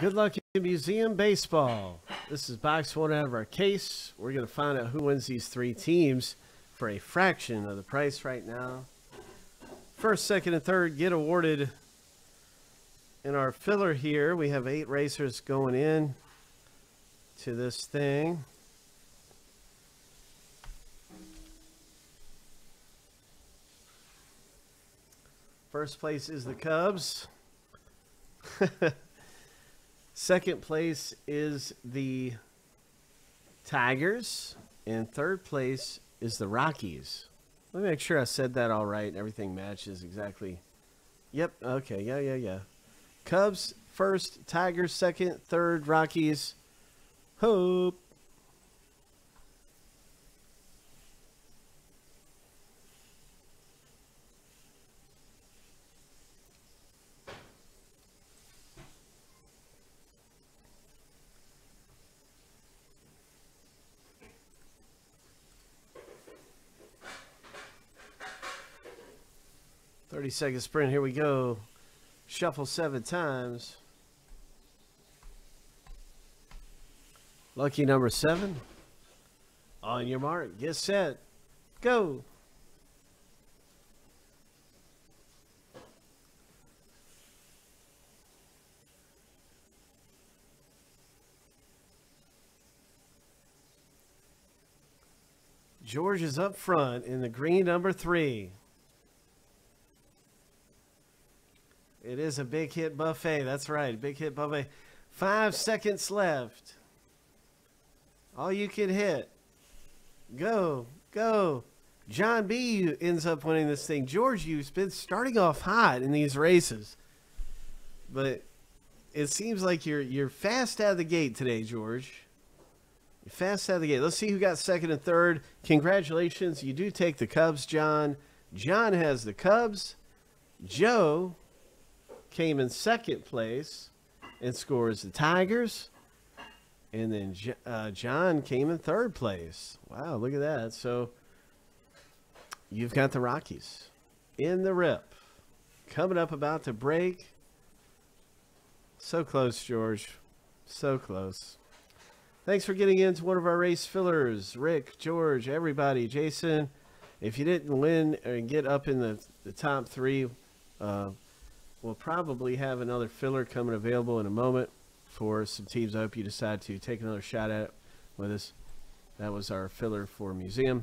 Good luck in museum baseball. This is box one out of our case. We're going to find out who wins these three teams for a fraction of the price right now. First, second, and third get awarded. In our filler here, we have 8 racers going in to this thing. First place is the Cubs. Second place is the Tigers. And third place is the Rockies. Let me make sure I said that all right and everything matches exactly. Yep. Okay. Yeah. Cubs first, Tigers second, third, Rockies. Hope. Second sprint, here we go. Shuffle 7 times. Lucky number 7. On your mark, get set, go. George is up front in the green number 3. It is a big hit buffet. That's right. Big hit buffet. 5 seconds left. All you can hit. Go. Go. John B. ends up winning this thing. George, you've been starting off hot in these races. But it seems like you're fast out of the gate today, George. You're fast out of the gate. Let's see who got second and third. Congratulations. You do take the Cubs, John. John has the Cubs. Joe came in second place and scores the Tigers, and then John came in third place. Wow, look at that. So you've got the Rockies in the rip, coming up about to break. So close, George, so close. Thanks for getting into one of our race fillers, Rick, George, everybody. Jason, if you didn't win and get up in the top 3, we'll probably have another filler coming available in a moment for some teams. I hope you decide to take another shot at it with us. That was our filler for museum.